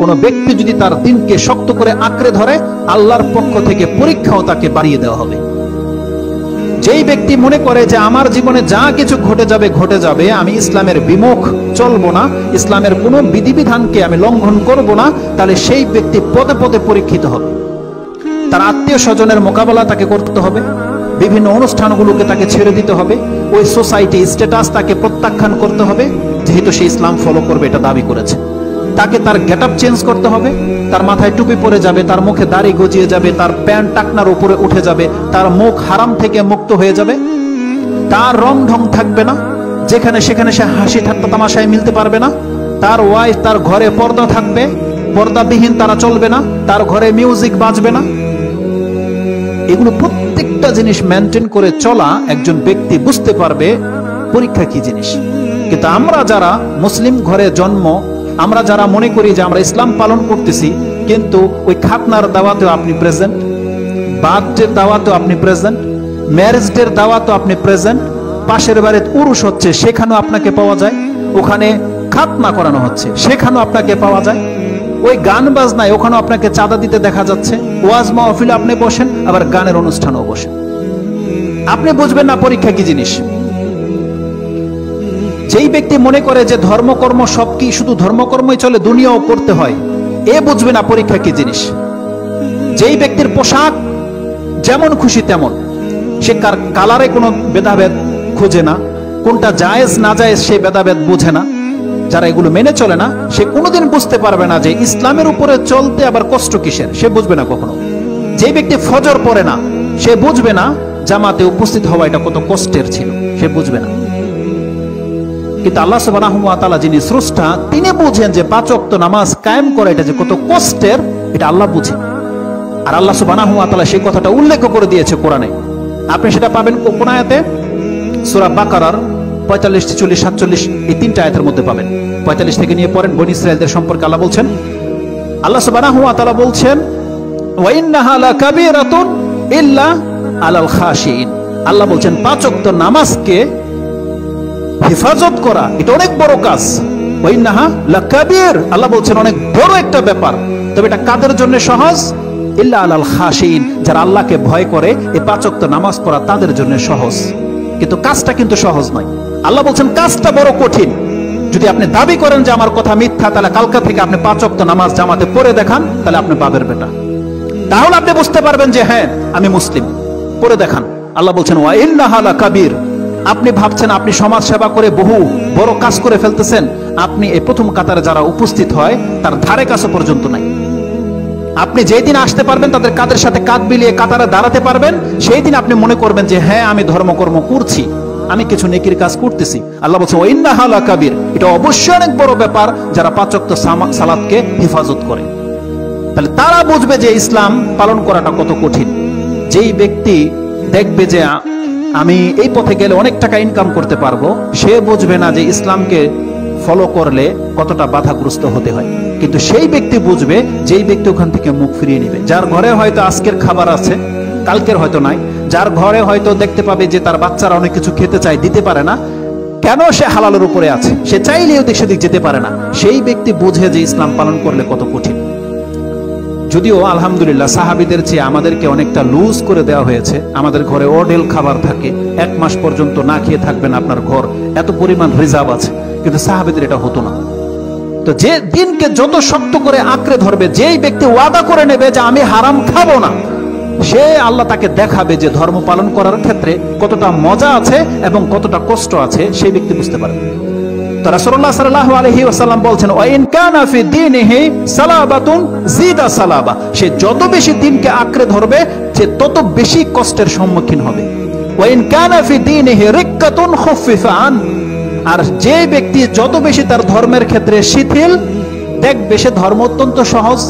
কোনো ব্যক্তি যদি তার দিনকে শক্ত করে আঁকড়ে ধরে আল্লাহর পক্ষ থেকে পরীক্ষাও তাকে বাড়িয়ে দেওয়া হবে। যেই ব্যক্তি মনে করে যে আমার জীবনে যা কিছু ঘটে যাবে আমি ইসলামের বিমুখ চলবো না, ইসলামের কোনো বিধিবিধানকে আমি লঙ্ঘন করব না, তাহলে সেই ব্যক্তি পদে পদে পরীক্ষিত হবে। তার আত্মীয় স্বজনের মোকাবেলা তাকে করতে হবে, বিভিন্ন অনুষ্ঠানগুলোকে তাকে ছেড়ে দিতে হবে, ওই সোসাইটি স্ট্যাটাস তাকে প্রত্যাখ্যান করতে হবে যেহেতু সে ইসলাম ফলো করবে এটা দাবি করেছে। তাকে তার গেটআপ চেঞ্জ করতে হবে, তার মাথায় টুপি পরে যাবে, তার মুখে দাড়ি গজিয়ে যাবে, তার প্যান্ট টাকনার উপরে উঠে যাবে, তার মুখ হারাম থেকে মুক্ত হয়ে যাবে, তার রং ঢং থাকবে না, যেখানে সেখানে সে হাসি ঠাট্টা তামাশায় মিলতে পারবে না, তার ওয়াইফ তার ঘরে পর্দা থাকবে, পর্দাবিহীন তারা চলবে না, তার ঘরে মিউজিক বাজবে না। এগুলো প্রত্যেকটা জিনিস মেনটেন করে চলা একজন ব্যক্তি বুঝতে পারবে পরীক্ষা কি জিনিস। কিন্তু আমরা যারা মুসলিম ঘরে জন্ম, আমরা যারা মনে করি যে আমরা ইসলাম পালন করতেছি, কিন্তু ওই খাতনার দাওয়াতেও আপনি প্রেজেন্ট, বার্থডের দাওয়াতেও আপনি প্রেজেন্ট, ম্যারেজ ডের দাওয়াতেও আপনি প্রেজেন্ট, পাশের বাড়িতে উরুস হচ্ছে সেখানেও আপনাকে পাওয়া যায়, ওখানে খাতনা করানো হচ্ছে সেখানেও আপনাকে পাওয়া যায়, ওই গান বাজনায় ওখানেও আপনাকে চাঁদা দিতে দেখা যাচ্ছে, ওয়াজ মাহফিলে আপনি বসেন আবার গানের অনুষ্ঠানেও বসেন। আপনি বুঝবেন না পরীক্ষা কি জিনিস। যেই ব্যক্তি মনে করে যে ধর্মকর্ম সব কি শুধু ধর্মকর্মই চলে, দুনিয়াও করতে হয়, এ বুঝবে না পরীক্ষা কি জিনিস। যেই ব্যক্তির পোশাক যেমন খুশি তেমন, সে কালারে কোনো ভেদাভেদ খুঁজে না, কোনটা জায়েজ না জায়েজ সে ভেদাভেদ বুঝে না, যারা এগুলো মেনে চলে না সে কোনোদিন বুঝতে পারবে না যে ইসলামের উপরে চলতে আবার কষ্ট কিসের, সে বুঝবে না কখনো। যে ব্যক্তি ফজর পড়ে না সে বুঝবে না জামাতে উপস্থিত হওয়া এটা কত কষ্টের ছিল, সে বুঝবে না। কিন্তু আল্লাহ সুবহানাহু ওয়া তাআলা যিনি স্রষ্টা তিনি বুঝেন যে পাঁচ ওয়াক্ত নামাজ কায়েম করা এটা যে কত কষ্টের, এটা আল্লাহ বুঝেন। আর আল্লাহ সুবহানাহু ওয়া তাআলা সেই কথাটা উল্লেখ করে দিয়েছে কোরআনে। আপনি সেটা পাবেন কোন আয়াতে? সূরা বাকারার ৪৫ ৪৬ ৪৭ এই তিনটা আয়াতের মধ্যে পাবেন। ৪৫ থেকে নিয়ে পড়েন, বনি ইসরাঈলদের সম্পর্কে আল্লাহ বলছেন, আল্লাহ সুবহানাহু ওয়া তাআলা বলছেন ওয়া ইন্নাহা লাকাবীরাতুন ইল্লা আলাল খাশিয়িন। আল্লাহ বলছেন পাঁচ ওয়াক্ত নামাজকে হেফাজত করা এটা অনেক বড় কাজ। ওয়াইন্নাহা লাকাবীর, আল্লাহ বলছেন অনেক বড় একটা ব্যাপার। তবে এটা কাদের জন্য সহজ? ইল্লা আলাল খাশিন, যারা আল্লাহকে ভয় করে এই পাঁচ ওয়াক্ত নামাজ পড়া তাদের জন্য সহজ। কিন্তু কাজটা কিন্তু সহজ নয়। আল্লাহ বলছেন কাজটা বড় কঠিন। যদি আপনি দাবি করেন যে আমার কথা মিথ্যা, তাহলে কালকা থেকে আপনি পাঁচ ওয়াক্ত নামাজ জামাতে পড়ে দেখান, তাহলে আপনি পাবেন বেটা, তাহলে আপনি বুঝতে পারবেন যে হ্যাঁ আমি মুসলিম, পড়ে দেখান। আল্লাহ বলছেন ওয়াইন্নাহা লাকাবীর। আপনি ভাবছেন আপনি সমাজ সেবা করে বহু বড় কাজ করে ফেলতেছেন, আপনি এই প্রথম কাতারে যারা উপস্থিত হয় তার ধারে কাছে পর্যন্ত নাই। আপনি যেই দিন আসতে পারবেন তাদের কাদের সাথে কাঁধ মিলিয়ে কাতারে দাঁড়াতে পারবেন, সেই দিন আপনি মনে করবেন যে হ্যাঁ আমি ধর্মকর্ম করছি, আমি কিছু নেকির কাজ করতেছি। আল্লাহ বলছে ওয়াইন্নাহা লাকাবীর, এটা অবশ্যই অনেক বড় ব্যাপার যারা পাঁচ ওয়াক্ত সালাতকে হেফাজত করে। তাহলে তারা বুঝবে যে ইসলাম পালন করাটা কত কঠিন। যেই ব্যক্তি দেখবে যে আমি এই পথে গেলে অনেক টাকা ইনকাম করতে পারবো, সে বুঝবে না যে ইসলামকে ফলো করলে কতটা বাধাগ্রস্ত হতে হয়। কিন্তু সেই ব্যক্তি বুঝবে যেই ব্যক্তি ওখান থেকে মুখ ফিরিয়ে নেবে, যার ঘরে হয়তো আজকের খাবার আছে কালকের হয়তো নাই, যার ঘরে হয়তো দেখতে পাবে যে তার বাচ্চারা অনেক কিছু খেতে চায় দিতে পারে না, কেন সে হালালের উপরে আছে, সে চাইলে ওদিক সেদিক যেতে পারে না। সেই ব্যক্তি বুঝে যে ইসলাম পালন করলে কত কঠিন। যদিও আলহামদুলিল্লাহ সাহাবিদের চেয়ে আমাদেরকে অনেকটা লুজ করে দেওয়া হয়েছে, আমাদের ঘরে ওডেল খাবার থাকে, এক মাস পর্যন্ত না খেয়ে থাকবেন আপনার ঘর, এত পরিমাণ রিজার্ভ আছে, কিন্তু সাহাবিদের এটা হতো না। তো যে দিনকে যত শক্ত করে আঁকড়ে ধরবে, যেই ব্যক্তি ওয়াদা করে নেবে যে আমি হারাম খাবো না, সে আল্লাহ তাকে দেখাবে যে ধর্ম পালন করার ক্ষেত্রে কতটা মজা আছে এবং কতটা কষ্ট আছে, সেই ব্যক্তি বুঝতে পারবে। তো রাসূলুল্লাহ সাল্লাল্লাহু আলাইহি ওয়াসাল্লাম বলছেন ওয়াইন কানা ফি দীনিহি সালাবাতুন জিদা সালাবা, সে যত বেশি দিনকে আঁকড়ে ধরবে সে তত বেশি কষ্টের সম্মুখীন হবে। ওয়াইন কানা ফি দীনিহি রিক্কাতুন খুফফিফান, আর যে ব্যক্তি যত বেশি তার ধর্মের ক্ষেত্রে শিথিল দেখবে, সে ধর্ম অত্যন্ত সহজ,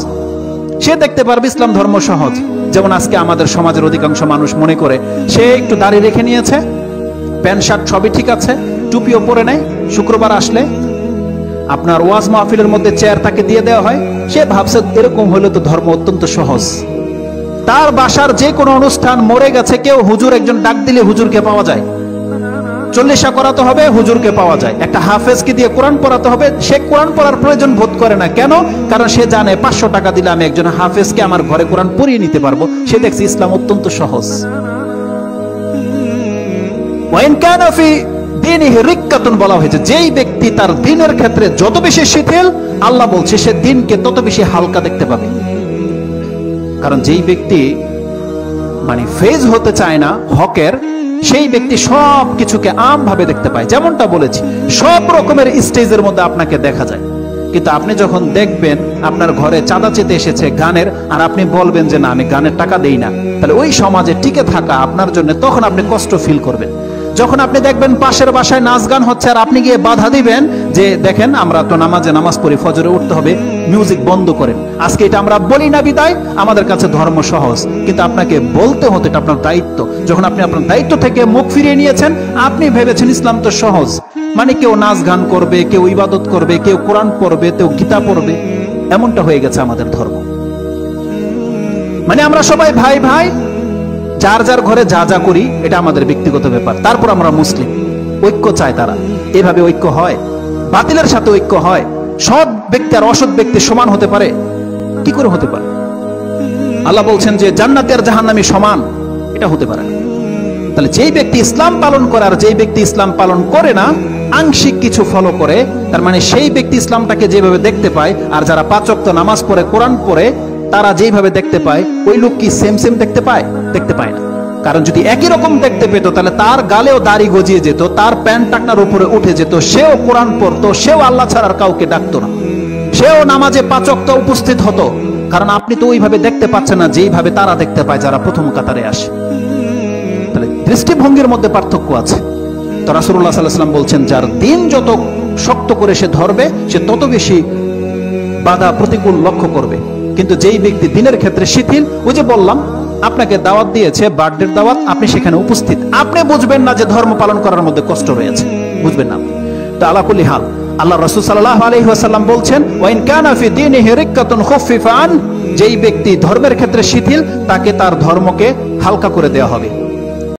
সে দেখতে পারবে ইসলাম ধর্ম সহজ। যেমন আজকে আমাদের সমাজের অধিকাংশ মানুষ মনে করে সে একটু দাড়ি রেখে নিয়েছে, প্যান্ট শার্ট সবই ঠিক আছে, টুপিও পরে নেয়, শুক্রবার আসলে আপনার ওয়াজ মাহফিলের মধ্যে চেয়ার তাকে দিয়ে দেওয়া হয়, সে ভাবছে এরকম হলে তো ধর্ম অত্যন্ত সহজ। তার বাসার যে কোনো অনুষ্ঠান মরে গেছে, কেউ হুজুর একজন ডাক দিলে হুজুরকে পাওয়া যায়, চল্লিশা করাতে হবে, হুজুরকে পাওয়া যায়। একটা হাফেজকে দিয়ে কোরআন পড়াতে হবে, সে কোরআন পড়ার প্রয়োজন বোধ করে না। কেন? কারণ সে জানে 500 টাকা দিলে আমি একজন হাফেজকে আমার ঘরে কোরআন পড়িয়ে নিতে পারবো। সে দেখছে ইসলাম অত্যন্ত সহজ। বলা হয়েছে যেই ব্যক্তি তার দ্বীনের ক্ষেত্রে যত বেশি শিথিল, আল্লাহ বলছে সে দ্বীনকে তত বেশি হালকা দেখতে পাবে। কারণ যেই ব্যক্তি ফেজ হতে চায় না হকের, সেই ব্যক্তি সব কিছুকে আমভাবে দেখতে পায়। যেমনটা বলেছি, সব রকমের স্টেজের মধ্যে আপনাকে দেখা যায়। কিন্তু আপনি যখন দেখবেন আপনার ঘরে চাঁদা চেতে এসেছে গানের, আর আপনি বলবেন যে না আমি গানের টাকা দেই না, তাহলে ওই সমাজে টিকে থাকা আপনার জন্য তখন আপনি কষ্ট ফিল করবেন। যখন আপনি দেখবেন পাশের বাসায় নাচ গান হচ্ছে আর আপনি গিয়ে বাধা দিবেন যে দেখেন আমরা তো নামাজ পড়ি, ফজরে উঠতে হবে, মিউজিক বন্ধ করেন। আজকে এটা আমরা বলি না বিদায় আমাদের কাছে ধর্ম সহজ, কিন্তু আপনাকে বলতে হতো, এটা আপনার দায়িত্ব। যখন আপনি আপনার দায়িত্ব থেকে মুখ ফিরিয়ে নিয়েছেন, আপনি ভেবেছেন ইসলাম তো সহজ, কেউ নাচ গান করবে, কেউ ইবাদত করবে, কেউ কোরআন পড়বে, কেউ গীতা পড়বে, এমনটা হয়ে গেছে আমাদের ধর্ম। আমরা সবাই ভাই ভাই, যার যার ঘরে যা যা করি এটা আমাদের ব্যক্তিগত ব্যাপার, তারপর আমরা মুসলিম। ঐক্য চায় তারা, এভাবে ঐক্য হয়, বাতিলের সাথে ঐক্য হয়। সৎ ব্যক্তি আর অসৎ ব্যক্তি সমান হতে পারে? কি করে হতে পারে? আল্লাহ বলছেন যে জান্নাতি আর জাহান্নামী সমান, এটা হতে পারে না। তাহলে যেই ব্যক্তি ইসলাম পালন করে আর যেই ব্যক্তি ইসলাম পালন করে না, আংশিক কিছু ফলো করে, তার মানে সেই ব্যক্তি ইসলামটাকে যেভাবে দেখতে পায়, আর যারা 5 ওয়াক্ত নামাজ পড়ে কোরআন পড়ে তারা যেইভাবে দেখতে পায়, ওই লোক কি সেম দেখতে পায়? দেখতে পায় না। কারণ যদি একই রকম দেখতে পেত তাহলে তার গালেও দাড়ি গজিয়ে যেত, তার প্যান্ট টাকনার উপরে উঠে যেত, সেও কোরআন পড়তো, সেও আল্লাহ ছাড়ার কাউকে ডাকতো না, সেও নামাজে 5 ওয়াক্ত উপস্থিত হতো। কারণ আপনি তো ওইভাবে দেখতে পাচ্ছেন না যেইভাবে তারা দেখতে পায় যারা প্রথম কাতারে আসে। তাহলে দৃষ্টিভঙ্গির মধ্যে পার্থক্য আছে। তো রাসূলুল্লাহ সাল্লাল্লাহু আলাইহি ওয়াসাল্লাম বলছেন যার দিন যত শক্ত করে সে ধরবে, সে তত বেশি বাধা প্রতিকূল লক্ষ্য করবে। কিন্তু যেই ব্যক্তি দিনের ক্ষেত্রে শিথিল, ওই যে বললাম আপনাকে দাওয়াত দিয়েছে, বার্থডের দাওয়াত, আপনি সেখানে উপস্থিত, আপনি বুঝবেন না যে ধর্ম পালন করার মধ্যে কষ্ট রয়েছে, বুঝবেন না। তো আলা কুল্লি হাল আল্লাহ রাসূল সাল্লাল্লাহু আলাইহি ওয়াসাল্লাম বলছেন ওয়াইন কানা ফি দীনিহি রিক্কাতুন খুফফিফান, যেই ব্যক্তি ধর্মের ক্ষেত্রে শিথিল তাকে তার ধর্মকে হালকা করে দেয়া হবে।